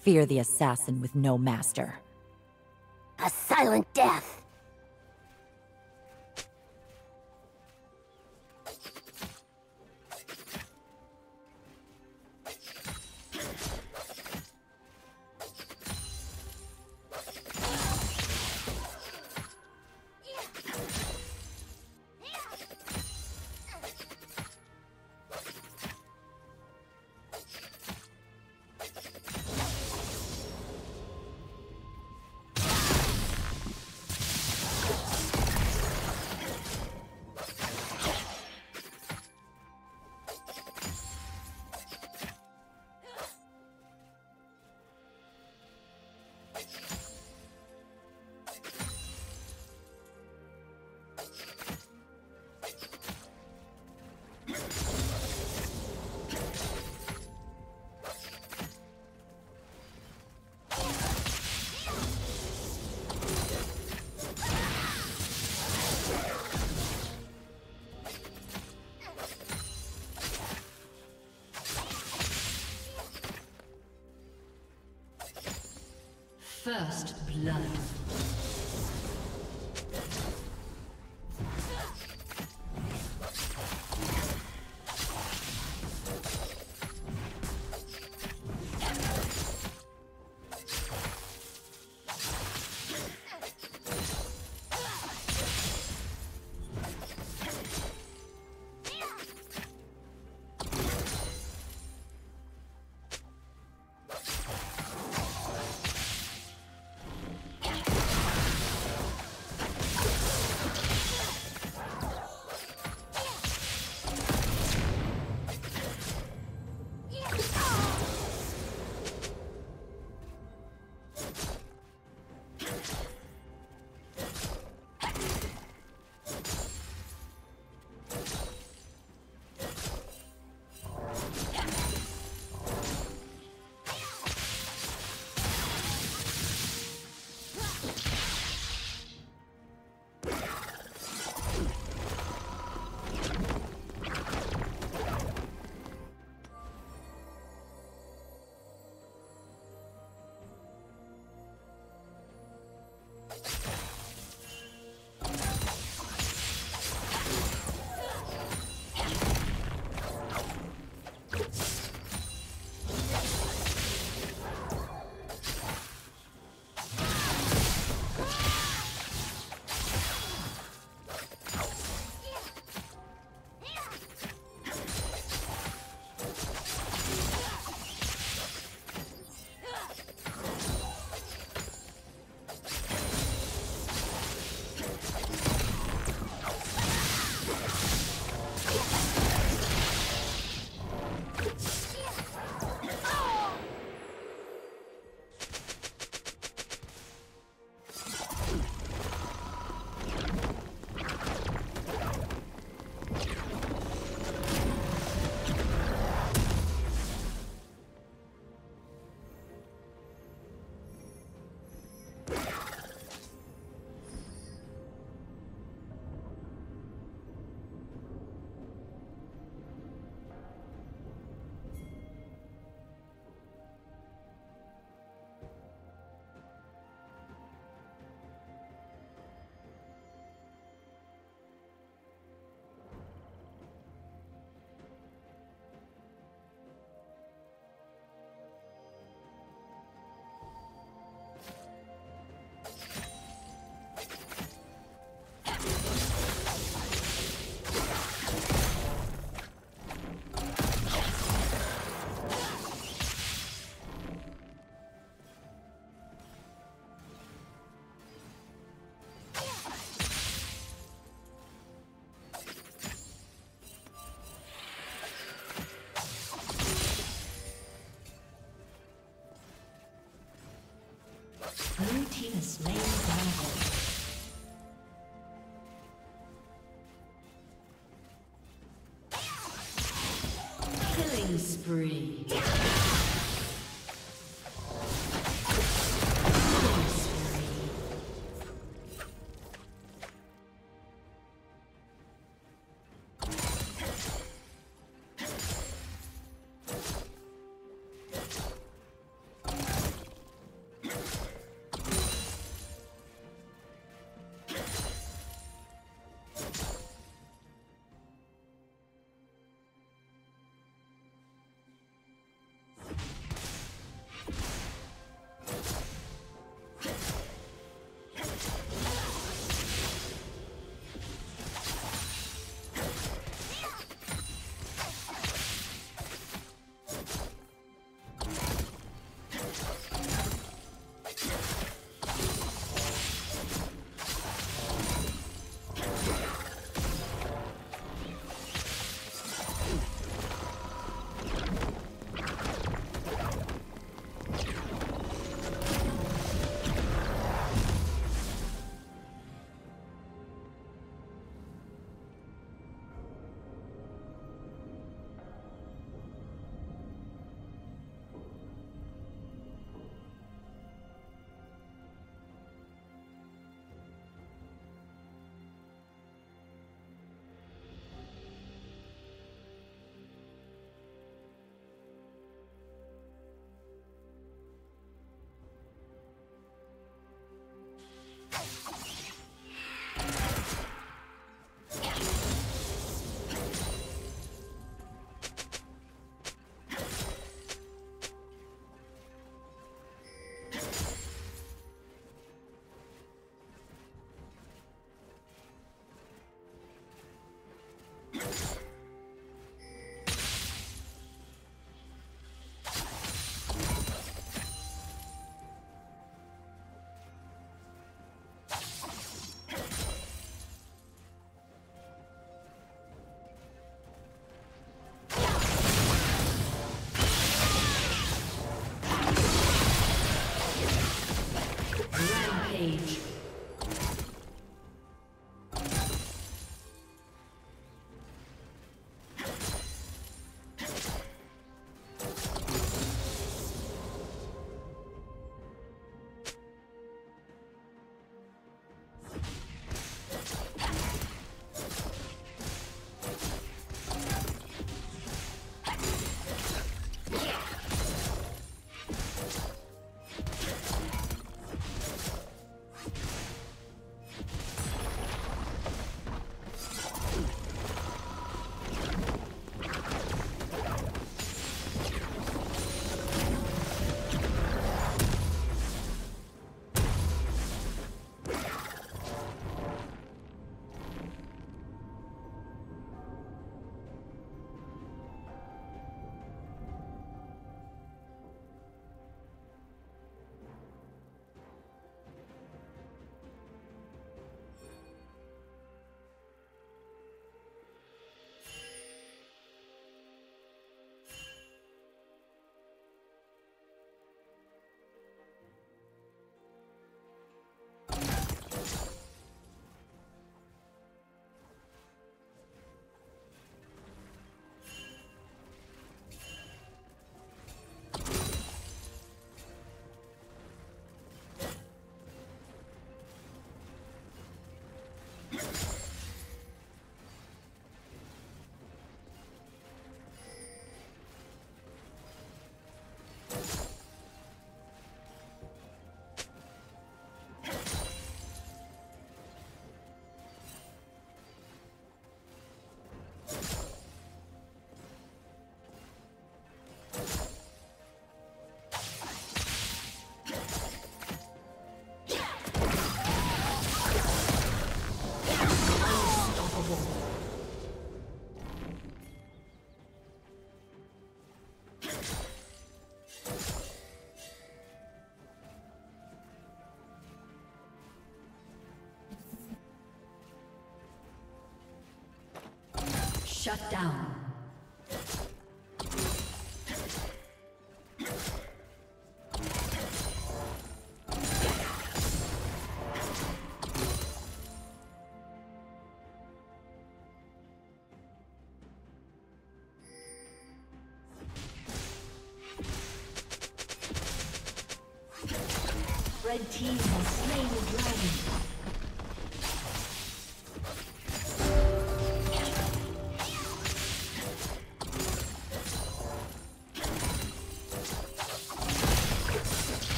Fear the assassin with no master. A silent death! First blood. Blue team is slain down. Killing spree. Shut down. Red team has slain the dragon.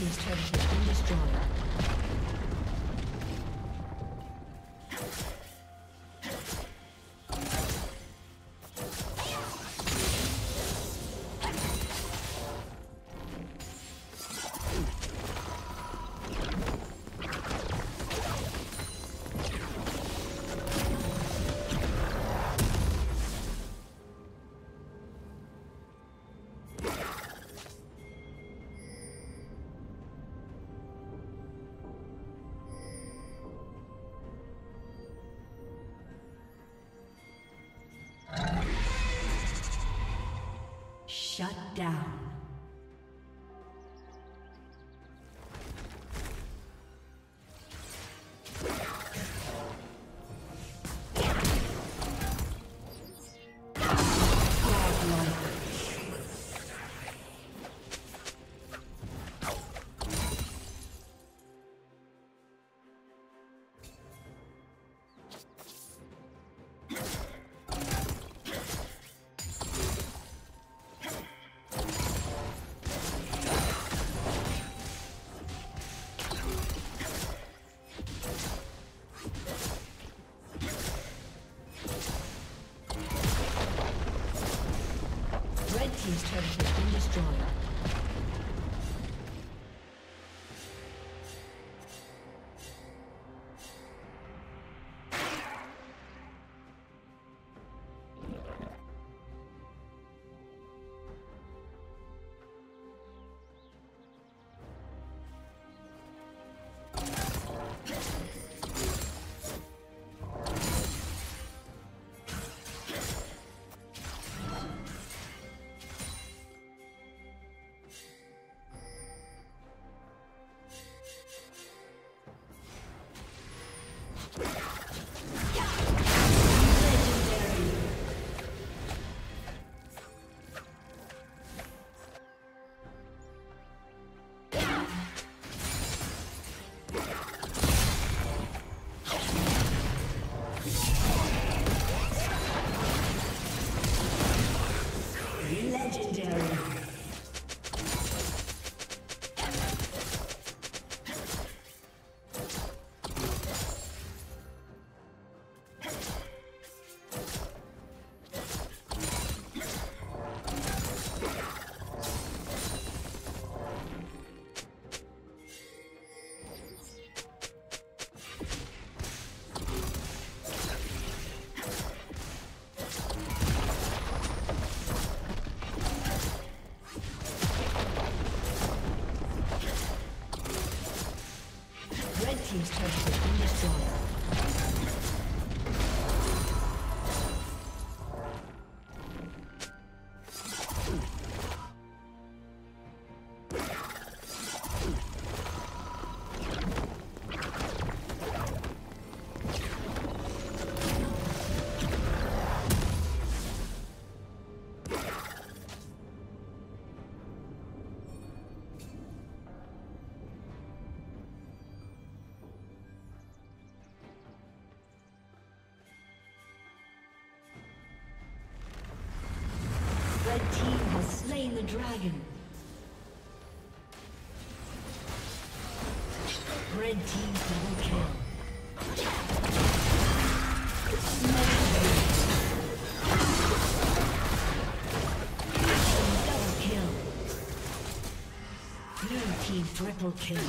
His turret has been destroyed. Shut down. His turret has been destroyed. Red team has slain the dragon. Red team double kill. Red team double kill. Blue team triple kill.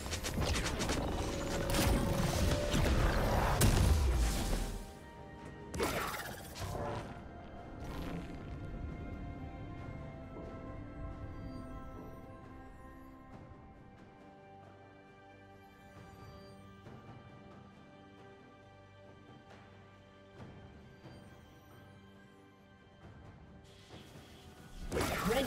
Red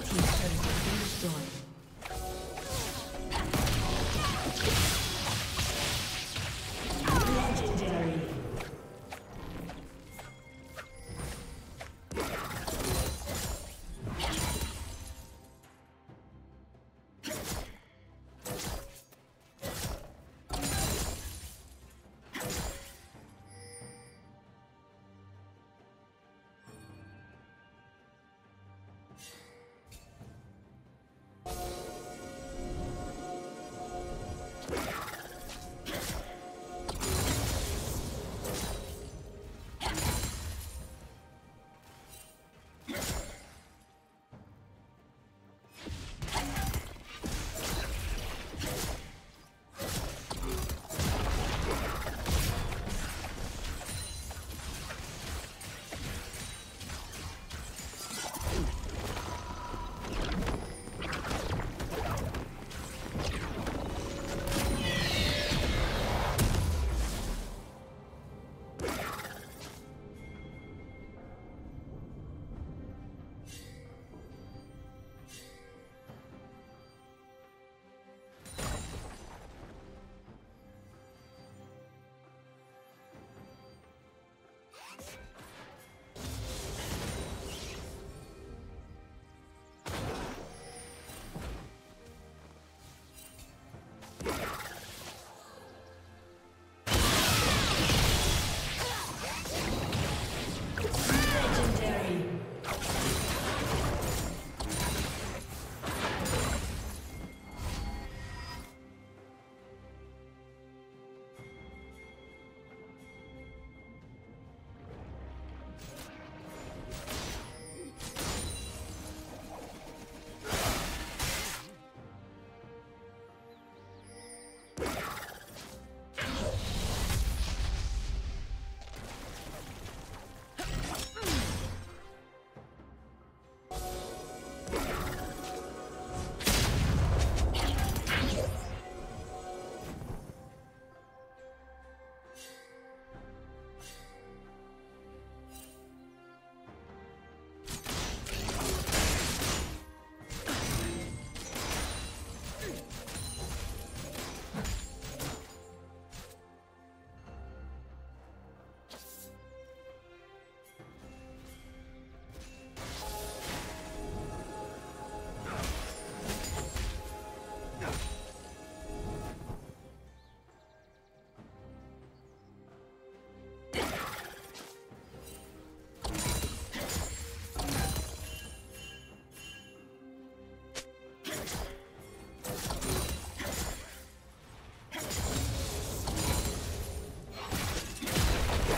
team's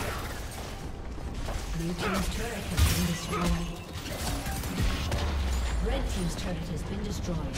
turret has been destroyed. Blue team's turret has been destroyed. Red team's turret has been destroyed.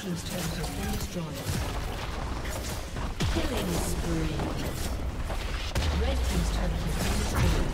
Team's turret has been destroyed. Killing spree. Red team's turret has been destroyed.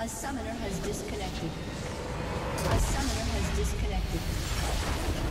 A summoner has disconnected. A summoner has disconnected.